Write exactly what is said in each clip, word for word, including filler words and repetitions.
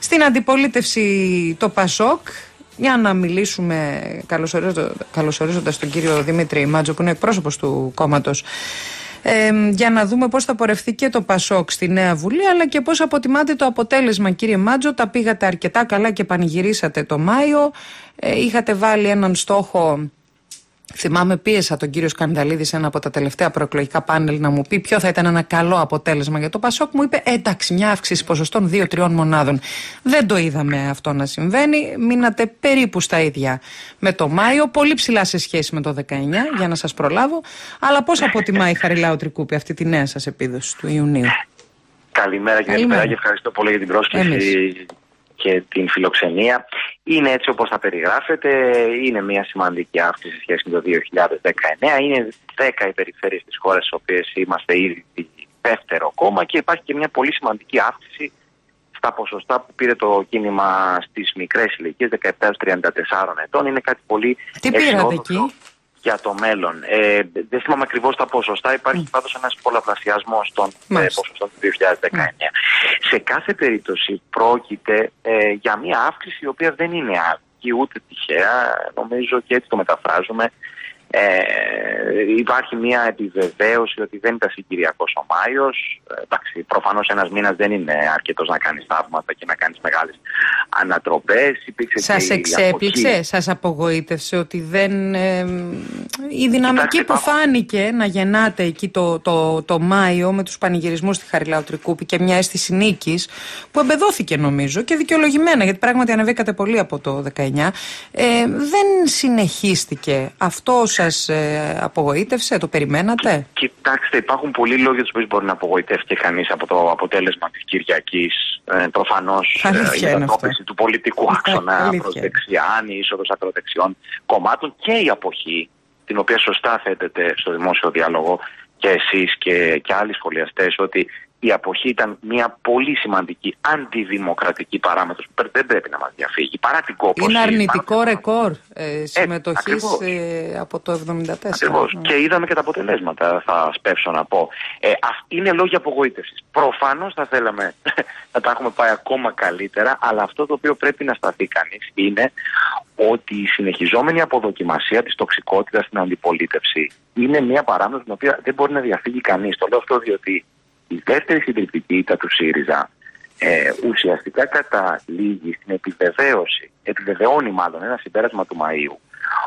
Στην αντιπολίτευση το ΠΑΣΟΚ, για να μιλήσουμε καλωσορίζοντας τον κύριο Δημήτρη Μάντζο που είναι εκπρόσωπος του κόμματος, Ε, για να δούμε πώς θα πορευθεί και το ΠΑΣΟΚ στη Νέα Βουλή, αλλά και πώς αποτιμάται το αποτέλεσμα. Κύριε Μάντζο, τα πήγατε αρκετά καλά και πανηγυρίσατε το Μάιο. Ε, είχατε βάλει έναν στόχο, θυμάμαι πίεσα τον κύριο Σκανδαλίδη σε ένα από τα τελευταία προεκλογικά πάνελ να μου πει ποιο θα ήταν ένα καλό αποτέλεσμα για το ΠΑΣΟΚ. Μου είπε εντάξει, μια αύξηση ποσοστών δύο με τρία μονάδων. Δεν το είδαμε αυτό να συμβαίνει. Μείνατε περίπου στα ίδια με το Μάιο, πολύ ψηλά σε σχέση με το δεκαεννιά, για να σας προλάβω. Αλλά πώς αποτιμάει η Χαριλάου Τρικούπη αυτή τη νέα σας επίδοση του Ιουνίου? Καλημέρα κύριε Λυμπεράκη, ευχαριστώ πολύ για την πρόσκληση. Εμείς. Και την φιλοξενία. Είναι έτσι όπως θα περιγράφεται, είναι μια σημαντική αύξηση σε σχέση με το δύο χιλιάδες δεκαεννιά. Είναι δέκα οι περιφέρειες της χώρας στις οποίες είμαστε ήδη δεύτερο κόμμα και υπάρχει και μια πολύ σημαντική αύξηση στα ποσοστά που πήρε το κίνημα στις μικρές ηλικίες, δεκαεπτά έως τριάντα τέσσερα ετών. Είναι κάτι πολύ αισιόδοξο για το μέλλον. Ε, δεν θυμάμαι ακριβώς τα ποσοστά, υπάρχει mm. πάντως ένας πολλαπλασιασμός των mm. ε, ποσοστών του δύο χιλιάδες δεκαεννιά. Mm. Σε κάθε περίπτωση πρόκειται ε, για μια αύξηση η οποία δεν είναι άδικη ούτε τυχαία, νομίζω, και έτσι το μεταφράζουμε. Ε, υπάρχει μια επιβεβαίωση ότι δεν ήταν συγκυριακός ο Μάιος. Ε, εντάξει, προφανώς ένας μήνας δεν είναι αρκετός να κάνεις θαύματα και να κάνεις μεγάλες ανατροπές. Υπήρξε σας εξέπληξε, σας απογοήτευσε ότι δεν, ε, η δυναμική που φάνηκε να γεννάται εκεί το, το, το Μάιο με τους πανηγυρισμούς στη Χαριλάου Τρικούπη και μια αίσθηση νίκης που εμπεδόθηκε νομίζω και δικαιολογημένα, γιατί πράγματι ανεβήκατε πολύ από το δεκαεννιά, ε, δεν συνεχίστηκε αυτό? Σας ε, απογοήτευσε, το περιμένατε? Κοιτάξτε, υπάρχουν πολλοί λόγοι για τους οποίους μπορεί να απογοητεύσει κανείς από το αποτέλεσμα της Κυριακής. Ε, προφανώς η μετατόπιση του πολιτικού άξονα προς δεξιάν, η είσοδος ακροδεξιών κομμάτων και η αποχή, την οποία σωστά θέτεται στο δημόσιο διάλογο και εσείς και, και άλλοι σχολιαστές, ότι η αποχή ήταν μια πολύ σημαντική αντιδημοκρατική παράμετρος που δεν πρέπει να μας διαφύγει. Παρά την κόπωση, είναι αρνητικό πάνω... ρεκόρ ε, συμμετοχής ε, ε, από το εβδομήντα τέσσερα. Ακριβώς. Ναι. Και είδαμε και τα αποτελέσματα, θα σπεύσω να πω. Ε, αυτή είναι λόγια απογοήτευσης. Προφανώς θα θέλαμε να τα έχουμε πάει ακόμα καλύτερα, αλλά αυτό το οποίο πρέπει να σταθεί κανείς είναι ότι η συνεχιζόμενη αποδοκιμασία της τοξικότητας στην αντιπολίτευση είναι μια παράμετρο την οποία δεν μπορεί να διαφύγει κανείς. Το λέω αυτό διότι η δεύτερη συντριπτική ήττα του ΣΥΡΙΖΑ ε, ουσιαστικά καταλήγει στην επιβεβαίωση, επιβεβαιώνει μάλλον ένα συμπέρασμα του Μαΐου,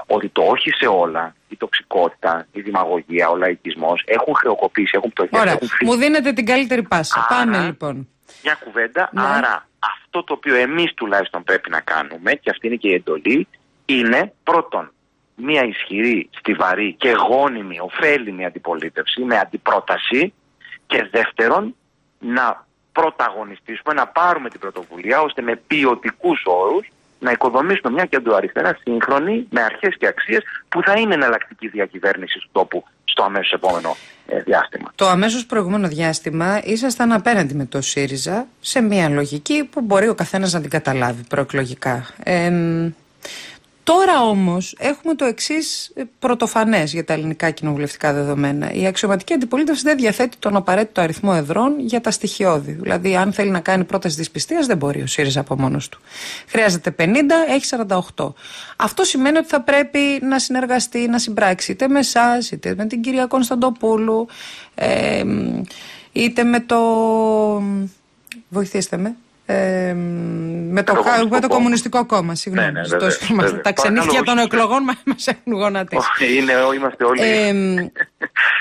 ότι το όχι σε όλα, η τοξικότητα, η δημαγωγία, ο λαϊκισμός έχουν χρεοκοπήσει, έχουν πτωχεύσει. Ωραία, έχουν... μου δίνετε την καλύτερη πάση. Άρα, πάμε λοιπόν. Μια κουβέντα, ναι. Άρα αυτό το οποίο εμείς τουλάχιστον πρέπει να κάνουμε, και αυτή είναι και η εντολή, είναι πρώτον μια ισχυρή, στιβαρή και γόνιμη, ωφέλιμη αντιπολίτευση με αντιπρόταση. Και δεύτερον, να πρωταγωνιστήσουμε, να πάρουμε την πρωτοβουλία, ώστε με ποιοτικούς όρους να οικοδομήσουμε μια κεντροαριστερά σύγχρονη, με αρχές και αξίες, που θα είναι εναλλακτική διακυβέρνηση του τόπου στο αμέσως επόμενο ε, διάστημα. Το αμέσως προηγούμενο διάστημα ήσασταν απέναντι με το ΣΥΡΙΖΑ σε μια λογική που μπορεί ο καθένας να την καταλάβει προεκλογικά. Ε, Τώρα όμως έχουμε το εξής πρωτοφανές για τα ελληνικά κοινοβουλευτικά δεδομένα. Η αξιωματική αντιπολίτευση δεν διαθέτει τον απαραίτητο αριθμό εδρών για τα στοιχειώδη. Δηλαδή, αν θέλει να κάνει πρόταση δυσπιστίας, δεν μπορεί ο ΣΥΡΙΖΑ από μόνος του. Χρειάζεται πενήντα, έχει σαράντα οκτώ. Αυτό σημαίνει ότι θα πρέπει να συνεργαστεί, να συμπράξει είτε με εσάς, είτε με την κυρία Κωνσταντοπούλου, ε, είτε με το. Βοηθήστε με. Ε, με το, το, χα... με το Κομμουνιστικό Κόμμα, συγγνώμη. Ναι, ναι, βέβαια, βέβαια. Τα ξενύχια των εκλογών μας έχουν γονατίσει. Είναι, είμαστε όλοι. Ε,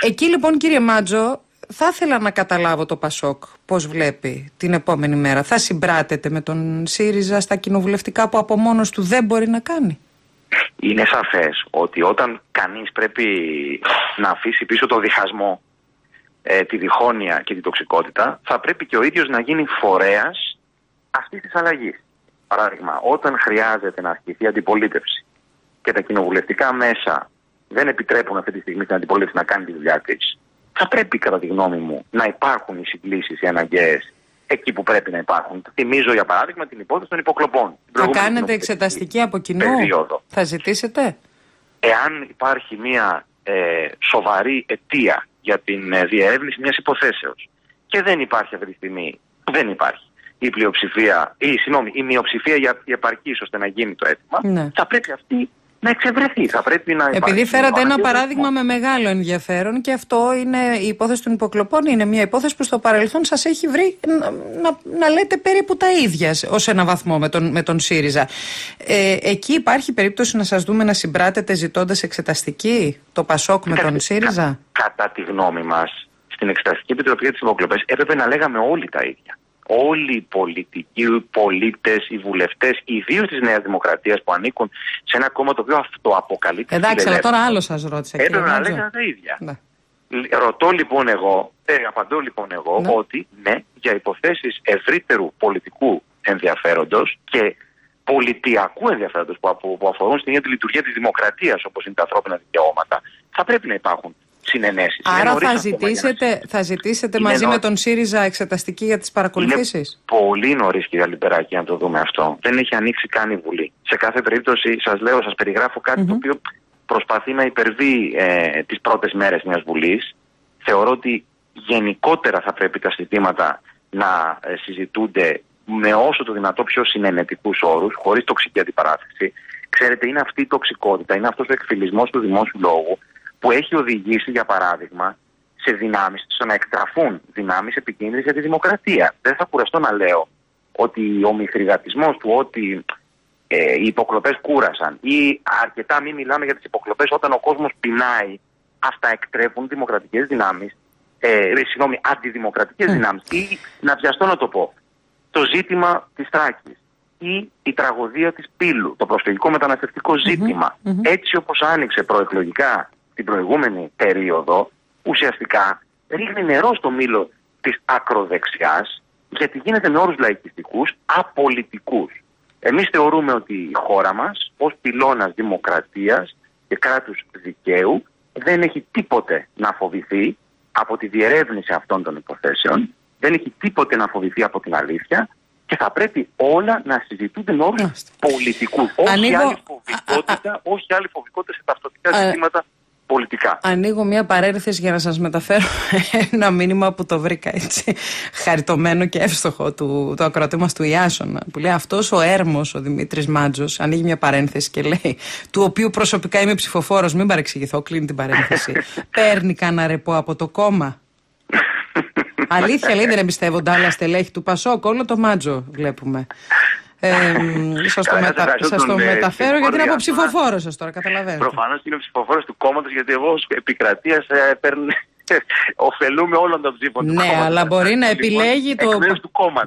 εκεί λοιπόν, κύριε Μάντζο, θα ήθελα να καταλάβω το ΠΑΣΟΚ πώς βλέπει την επόμενη μέρα. Θα συμπράτεται με τον ΣΥΡΙΖΑ στα κοινοβουλευτικά που από μόνος του δεν μπορεί να κάνει? Είναι σαφές ότι όταν κανείς πρέπει να αφήσει πίσω το διχασμό, ε, τη διχόνοια και την τοξικότητα, θα πρέπει και ο ίδιος να γίνει φορέας αυτή τη αλλαγή. Παράδειγμα, όταν χρειάζεται να ασκηθεί η αντιπολίτευση και τα κοινοβουλευτικά μέσα δεν επιτρέπουν αυτή τη στιγμή την αντιπολίτευση να κάνει τη δουλειά της, θα πρέπει, κατά τη γνώμη μου, να υπάρχουν οι συγκλήσεις, οι αναγκαίες εκεί που πρέπει να υπάρχουν. Θυμίζω, για παράδειγμα, την υπόθεση των υποκλοπών. Θα κάνετε εξεταστική από κοινού? Περίοδο. Θα ζητήσετε? Εάν υπάρχει μια ε, σοβαρή αιτία για την ε, διερεύνηση μιας υποθέσεως και δεν υπάρχει αυτή τη στιγμή, δεν υπάρχει. η πλειοψηφία, ή συγγνώμη, η μειοψηφία για, για επαρκή, ώστε να γίνει το αίτημα, ναι. θα πρέπει αυτή να εξευρεθεί. Θα πρέπει να Επειδή φέρατε ένα παράδειγμα με μεγάλο ενδιαφέρον, και αυτό είναι η υπόθεση των υποκλοπών, είναι μια υπόθεση που στο παρελθόν σας έχει βρει να, να, να λέτε περίπου τα ίδια ως ένα βαθμό με τον, με τον ΣΥΡΙΖΑ. Ε, εκεί υπάρχει περίπτωση να σας δούμε να συμπράτετε ζητώντας εξεταστική το ΠΑΣΟΚ με τον ΣΥΡΙΖΑ? Κα, κατά τη γνώμη μας, στην Εξεταστική Επιτροπή για τις Υποκλοπές έπρεπε να λέγαμε όλοι τα ίδια. Όλοι οι πολιτικοί, οι πολίτες, οι βουλευτές, ιδίως της Νέας Δημοκρατίας που ανήκουν σε ένα κόμμα το οποίο αυτοαποκαλείται. Εντάξει, αλλά τώρα άλλο σας ρώτησα. Έπρεπε να λέγανε τα ίδια. Ναι. Ρωτώ λοιπόν εγώ, ε, απαντώ λοιπόν εγώ ναι. ότι ναι, για υποθέσεις ευρύτερου πολιτικού ενδιαφέροντος και πολιτιακού ενδιαφέροντος που, που, που αφορούν στην ίδια τη λειτουργία της δημοκρατίας, όπως είναι τα ανθρώπινα δικαιώματα, θα πρέπει να υπάρχουν. Άρα θα ζητήσετε, θα ζητήσετε είναι μαζί νο... με τον ΣΥΡΙΖΑ εξεταστική για τις παρακολουθήσεις? Είναι πολύ νωρίς, κυρία Λυμπεράκη, να το δούμε αυτό. Δεν έχει ανοίξει καν η Βουλή. Σε κάθε περίπτωση, σας λέω, σας περιγράφω κάτι mm-hmm. το οποίο προσπαθεί να υπερβεί ε, τις πρώτες μέρες μιας Βουλής. Θεωρώ ότι γενικότερα θα πρέπει τα ζητήματα να ε, συζητούνται με όσο το δυνατό πιο συνενετικούς όρους, χωρίς τοξική αντιπαράθεση. Ξέρετε, είναι αυτή η τοξικότητα, είναι αυτός ο εκφυλισμός του δημόσιου λόγου, που έχει οδηγήσει, για παράδειγμα, σε δυνάμεις, στο να εκτραφούν δυνάμεις επικίνδυνες για τη δημοκρατία. Δεν θα κουραστώ να λέω ότι ο μυθριγατισμός του ότι ε, οι υποκλοπές κούρασαν ή αρκετά μην μιλάμε για τις υποκλοπές όταν ο κόσμος πεινάει, αυτά εκτρέφουν δημοκρατικές δυνάμεις, ε, συγγνώμη, αντιδημοκρατικές mm. δυνάμεις. Ή, να βιαστώ να το πω, το ζήτημα της Θράκης ή η τραγωδία της Πύλου, το προσφυγικό μεταναστευτικό ζήτημα, mm-hmm. Mm-hmm. έτσι όπως άνοιξε προεκλογικά την προηγούμενη περίοδο, ουσιαστικά ρίχνει νερό στο μήλο της ακροδεξιάς, γιατί γίνεται με όρους λαϊκιστικούς, απολιτικούς. Εμείς θεωρούμε ότι η χώρα μας, ως πυλώνας δημοκρατίας και κράτους δικαίου, δεν έχει τίποτε να φοβηθεί από τη διερεύνηση αυτών των υποθέσεων, δεν έχει τίποτε να φοβηθεί από την αλήθεια, και θα πρέπει όλα να συζητούνται με όρους πολιτικούς. Όχι, Ανοίγω... άλλη φοβικότητα, α, α, όχι άλλη φοβικότητα σε ταυτοτικά ζητήματα. Πολιτικά. Ανοίγω μια παρένθεση για να σας μεταφέρω ένα μήνυμα που το βρήκα έτσι χαριτωμένο και εύστοχο του, του ακροατή μας του Ιάσονα, που λέει αυτός ο έρμος ο Δημήτρης Μάντζος, ανοίγει μια παρένθεση και λέει, του οποίου προσωπικά είμαι ψηφοφόρος, μην παρεξηγηθώ, κλείνει την παρένθεση, παίρνει κανένα ρεπό από το κόμμα? Αλήθεια, λέει, δεν εμπιστεύονται άλλα στελέχη του Πασόκ, όλο το Μάντζο βλέπουμε. Ε, σας το, μετα... σας το μεταφέρω γιατί είναι από ψηφοφόρο σας τώρα, καταλαβαίνετε. Προφανώς είναι ψηφοφόρος του κόμματος, γιατί εγώ ως επικρατείας ε, παίρνω... ωφελούμε όλων των ψήφων του κόμματος. Ναι, αλλά μπορεί να επιλέγει το...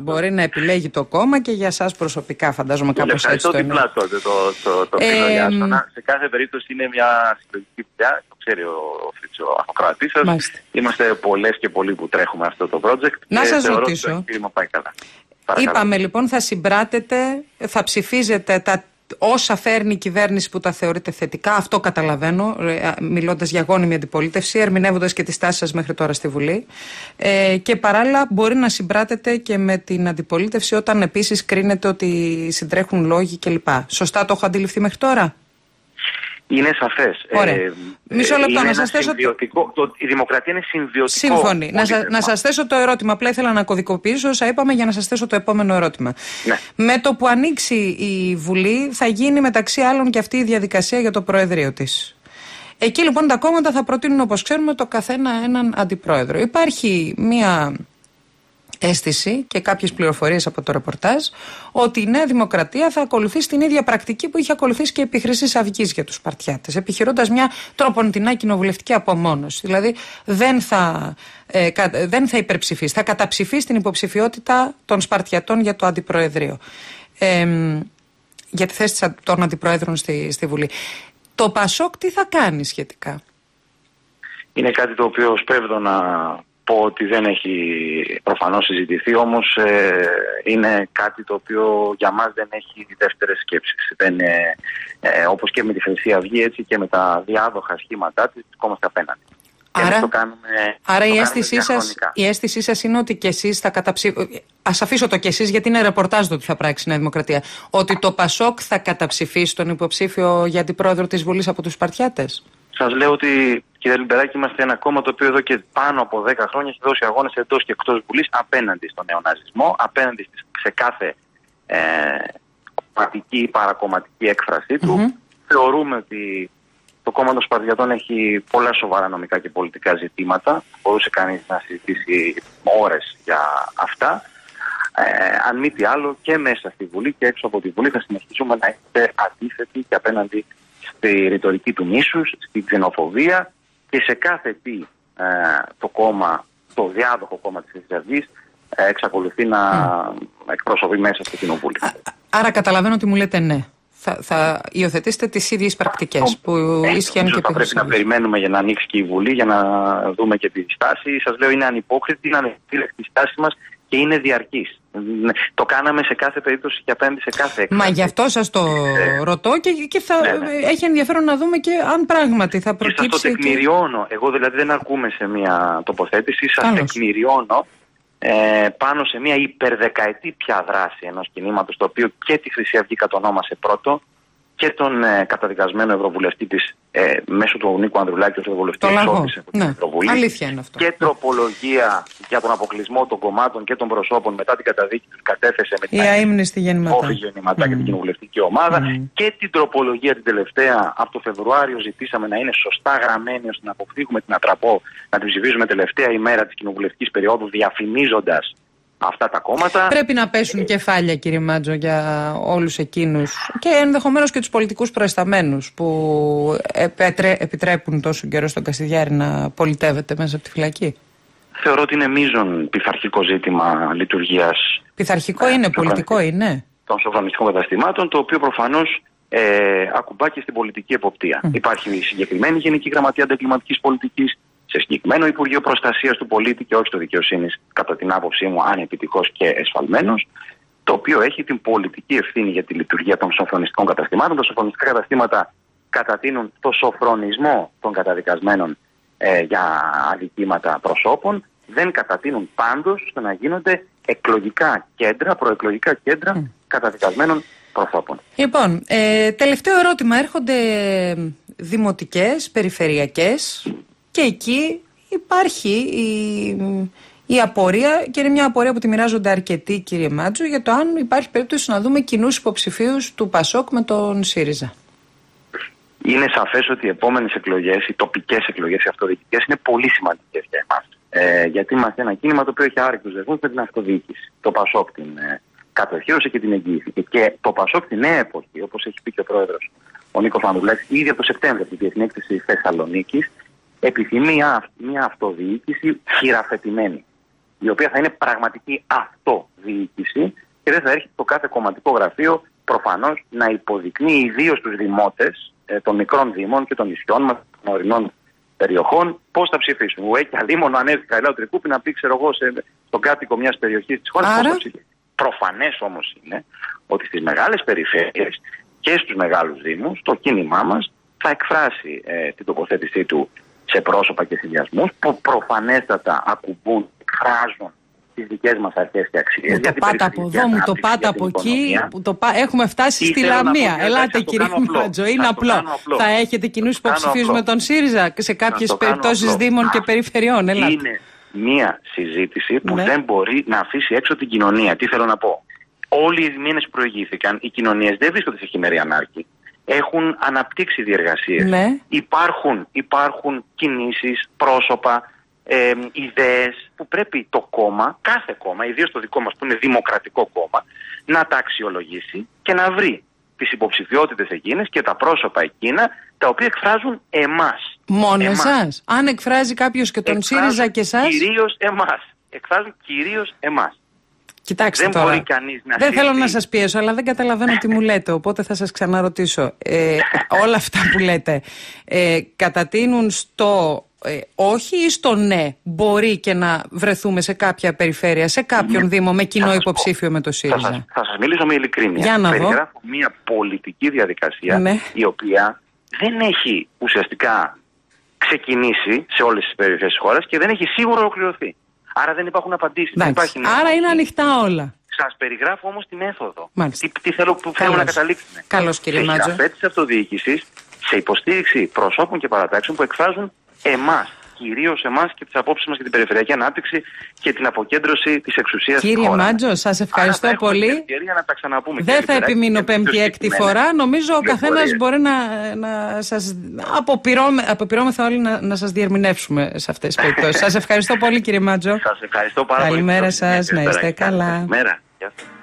μπορεί να επιλέγει το κόμμα και για σας προσωπικά, φαντάζομαι κάπως έτσι το εννοώ. Ευχαριστώ την πλάτω το φίλο Ιάσονα. Σε κάθε περίπτωση είναι μια συλλογική δουλειά, το ξέρει ο ακροατής σας. Είμαστε πολλές και πολλοί που τρέχουμε αυτό το project. Να σας ρωτήσω. Παρακαλώ. Είπαμε λοιπόν, θα συμπράτετε, θα ψηφίζετε τα όσα φέρνει η κυβέρνηση που τα θεωρείτε θετικά, αυτό καταλαβαίνω, μιλώντας για γόνιμη αντιπολίτευση, ερμηνεύοντας και τις τάσεις σας μέχρι τώρα στη Βουλή, ε, και παράλληλα μπορεί να συμπράτετε και με την αντιπολίτευση όταν επίσης κρίνετε ότι συντρέχουν λόγοι κλπ. Σωστά το έχω αντιληφθεί μέχρι τώρα? Είναι σαφές. Ε, Μισό λεπτό, να σας θέσω. Το... Η δημοκρατία είναι συμβιωτικό. Σύμφωνοι. Να, σα... να σας θέσω το ερώτημα. Απλά ήθελα να κωδικοποιήσω όσα είπαμε για να σας θέσω το επόμενο ερώτημα. Ναι. Με το που ανοίξει η Βουλή, θα γίνει μεταξύ άλλων και αυτή η διαδικασία για το Προεδρείο της. Εκεί λοιπόν τα κόμματα θα προτείνουν, όπως ξέρουμε, το καθένα έναν αντιπρόεδρο. Υπάρχει μία αίσθηση και κάποιες πληροφορίες από το ρεπορτάζ ότι η Νέα Δημοκρατία θα ακολουθήσει την ίδια πρακτική που είχε ακολουθήσει και επί Χρυσής Αυγής για τους Σπαρτιάτες, επιχειρώντας μια τροποντινά κοινοβουλευτική απομόνωση. Δηλαδή δεν θα, ε, κα, δεν θα υπερψηφίσει, θα καταψηφίσει την υποψηφιότητα των Σπαρτιατών για το Αντιπροεδρείο, ε, για τη θέση των Αντιπροέδρων στη, στη Βουλή. Το ΠΑΣΟΚ τι θα κάνει σχετικά? Είναι κάτι το οποίο σπέβδω να... πω ότι δεν έχει προφανώς συζητηθεί, όμως ε, είναι κάτι το οποίο για μας δεν έχει δεύτερες σκέψεις. Δεν, ε, ε, όπως και με τη Χρυσή Αυγή, έτσι και με τα διάδοχα σχήματά της, βρισκόμαστε απέναντι. Άρα, το κάνουμε, άρα το η, αίσθησή σας, η αίσθησή σας είναι ότι και εσείς θα καταψηφίσετε. Ας αφήσω το και εσείς, γιατί είναι ρεπορτάζ το ότι θα πράξει η Νέα Δημοκρατία. Ότι το ΠΑΣΟΚ θα καταψηφίσει τον υποψήφιο για την πρόεδρο της Βουλής από τους Σπαρτιάτες. Σας λέω ότι, κύριε Λυμπεράκη, είμαστε ένα κόμμα το οποίο εδώ και πάνω από δέκα χρόνια έχει δώσει αγώνες εντός και εκτός Βουλής απέναντι στον νεοναζισμό, απέναντι σε κάθε ε, κομματική ή παρακομματική έκφρασή του. Mm-hmm. Θεωρούμε ότι το κόμμα των Σπαρτιατών έχει πολλά σοβαρά νομικά και πολιτικά ζητήματα. Μπορούσε κανείς να συζητήσει ώρες για αυτά. Ε, αν μη τι άλλο, και μέσα στη Βουλή και έξω από τη Βουλή θα συνεχίζουμε να είμαστε αντίθετοι και απέναντι στη ρητορική του μίσους, στην ξενοφοβία και σε κάθε τι ε, το κόμμα, το διάδοχο κόμμα της Χρυσής Αυγής ε, εξακολουθεί να mm. εκπροσωπεί μέσα στο κοινοβούλιο. Άρα καταλαβαίνω ότι μου λέτε ναι. Θα, θα υιοθετήσετε τις ίδιες πρακτικές που ίσχυαν και πριν. Θα πρέπει να περιμένουμε για να ανοίξει και η Βουλή, για να δούμε και τη στάση. Σας λέω, είναι ανυπόκριτη, είναι ανεπιφύλακτη η στάση μας και είναι διαρκής. Το κάναμε σε κάθε περίπτωση και απέναντι σε κάθε έκφραση. Μα γι' αυτό σας το ε, ρωτώ και, και θα ναι, ναι. έχει ενδιαφέρον να δούμε και αν πράγματι θα προκύψει. Και σας το τεκμηριώνω. Εγώ δηλαδή δεν αρκούμε σε μια τοποθέτηση. Σας τεκμηριώνω ε, πάνω σε μια υπερδεκαετή πια δράση ενός κινήματος, το οποίο και τη Χρυσή Αυγή κατονόμασε πρώτο και τον ε, καταδικασμένο ευρωβουλευτή της ε, μέσω του Νίκου Ανδρουλάκη ως ευρωβουλευτή εξώπησε από την Ευρωβουλή. Αλήθεια είναι αυτό. Και τροπολογία για τον αποκλεισμό των κομμάτων και των προσώπων μετά την καταδίκη του κατέθεσε με την αείμνηστη Γεννηματά, γεννηματά mm. και την κοινοβουλευτική ομάδα. Mm. Και την τροπολογία την τελευταία από το Φεβρουάριο ζητήσαμε να είναι σωστά γραμμένη ώστε να αποφύγουμε την ατραπό, να την ψηφίζουμε τελευταία ημέρα της κοινοβουλευτικής περίοδου διαφημίζοντας αυτά τα κόμματα. Πρέπει να πέσουν κεφάλια, κύριε Μάντζο, για όλους εκείνους και ενδεχομένως και τους πολιτικούς προϊσταμένους που επέτρε, επιτρέπουν τόσο καιρό στον Κασιδιάρη να πολιτεύεται μέσα από τη φυλακή. Θεωρώ ότι είναι μείζον πειθαρχικό ζήτημα λειτουργίας. Πειθαρχικό είναι, πολιτικό είναι. Των σοφρονιστικών καταστημάτων, το οποίο προφανώς ε, ακουμπά και στην πολιτική εποπτεία. Mm. Υπάρχει συγκεκριμένη Γενική Γραμματεία Ανταγκληματικής Πολιτικής, σε συγκεκριμένο Υπουργείο Προστασίας του Πολίτη και όχι του Δικαιοσύνης, κατά την άποψή μου, ανεπιτυχώς και εσφαλμένος, το οποίο έχει την πολιτική ευθύνη για τη λειτουργία των σοφρονιστικών καταστημάτων. Τα σοφρονιστικά καταστήματα κατατείνουν το σοφρονισμό των καταδικασμένων ε, για αδικήματα προσώπων. Δεν κατατείνουν πάντως στο να γίνονται εκλογικά κέντρα, προεκλογικά κέντρα mm. καταδικασμένων προσώπων. Λοιπόν, ε, τελευταίο ερώτημα. Έρχονται δημοτικές, περιφερειακές. Και εκεί υπάρχει η, η απορία, και είναι μια απορία που τη μοιράζονται αρκετοί, κύριε Μάντζο, για το αν υπάρχει περίπτωση να δούμε κοινούς υποψηφίους του ΠΑΣΟΚ με τον ΣΥΡΙΖΑ. Είναι σαφές ότι οι επόμενες εκλογές, οι τοπικές εκλογές, οι αυτοδιοικητικές, είναι πολύ σημαντικές για εμάς. Ε, γιατί είμαστε ένα κίνημα το οποίο έχει άρρηκτους δεσμούς με την αυτοδιοίκηση. Το ΠΑΣΟΚ την ε, κατοχύρωσε και την εγγύηθηκε. Και το ΠΑΣΟΚ την νέα εποχή, όπως έχει πει και ο πρόεδρος ο Νίκος Φανδουλάκης, ήδη από το Σεπτέμβριο, από την έκθεση Θεσσαλονίκης, επιθυμεί μια αυτοδιοίκηση χειραφετημένη, η οποία θα είναι πραγματική αυτοδιοίκηση και δεν θα έρχεται το κάθε κομματικό γραφείο προφανώς να υποδεικνύει ιδίως τους δημότες ε, των μικρών δημών και των νησιών μας, των ορεινών περιοχών, πώς θα ψηφίσουν. Ο Έκια Λίμωνο ανέβη Χαρίλαου Τρικούπη να πει, ξέρω εγώ, σε, στον κάτοικο μιας περιοχής της χώρας. Άρα... Προφανές όμως είναι ότι στις μεγάλες περιφέρειες και στους μεγάλους δήμους το κίνημά μας θα εκφράσει ε, την τοποθέτησή του σε πρόσωπα και συνδυασμούς που προφανέστατα ακουμπούν, εκφράζουν τις δικές μας αρχές και αξίες. Το πάτα από εδώ μου, το πάτα από εκεί, το πά... έχουμε φτάσει στη Λαμία. Ελάτε, κύριε Μάντζο, είναι απλό. απλό. Θα έχετε κοινούς υποψηφίους με τον ΣΥΡΙΖΑ σε κάποιες περιπτώσεις δήμων και περιφερειών. Ελάτε. Είναι μία συζήτηση που ναι. δεν μπορεί να αφήσει έξω την κοινωνία. Τι θέλω να πω. Όλοι οι μήνες που προηγήθηκαν, οι κοινωνίες δεν βρίσκονται σε χειμερή ανάρκη. Έχουν αναπτύξει διεργασίες. Ναι. Υπάρχουν, υπάρχουν κινήσεις, πρόσωπα, ε, ιδέες που πρέπει το κόμμα, κάθε κόμμα, ιδίως το δικό μας που είναι δημοκρατικό κόμμα, να τα αξιολογήσει και να βρει τις υποψηφιότητες εκείνες και τα πρόσωπα εκείνα τα οποία εκφράζουν εμάς. Μόνο εσάς. Αν εκφράζει κάποιος και τον ΣΥΡΙΖΑ και εσάς. Κυρίως εμάς. Εκφράζουν κυρίως εμάς. Κοιτάξτε, δεν τώρα, να δεν θέλω να σας πιέσω, αλλά δεν καταλαβαίνω τι μου λέτε, οπότε θα σας ξαναρωτήσω. Ε, όλα αυτά που λέτε ε, κατατείνουν στο ε, όχι ή στο ναι, μπορεί και να βρεθούμε σε κάποια περιφέρεια, σε κάποιον δήμο με κοινό υποψήφιο με το ΣΥΡΙΖΑ. Θα σας, θα σας μιλήσω με ειλικρίνεια. Για να δω. Περιγράφω μια πολιτική διαδικασία ναι. η οποία δεν έχει ουσιαστικά ξεκινήσει σε όλες τις περιοχές της χώρας και δεν έχει σίγουρα ολοκληρωθεί. Άρα δεν υπάρχουν απαντήσεις. Δεν υπάρχει Άρα μέθοδο. Είναι ανοιχτά όλα. Σας περιγράφω όμως τη μέθοδο. Τι, τι θέλω, που θέλω να καταλήξουμε. Καλώς, κύριε Μάντζο. Σε αυτοδιοίκησης, σε υποστήριξη προσώπων και παρατάξεων που εκφράζουν εμάς, κυρίως εμάς και τις απόψεις μας για την περιφερειακή ανάπτυξη και την αποκέντρωση της εξουσίας. Κύριε Μάντζο, σας ευχαριστώ Άρα, πολύ. Δεν θα επιμείνω πέμπτη-έκτη φορά. Νομίζω ο καθένας μπορεί να, να σας αποπειρώμε, αποπειρώμεθα όλοι να, να σας διερμηνεύσουμε σε αυτές τις περιπτώσεις. Σας ευχαριστώ πολύ, κύριε Μάντζο. Σας ευχαριστώ πάρα πολύ. Καλημέρα σας, να είστε καλά. Καλημέρα.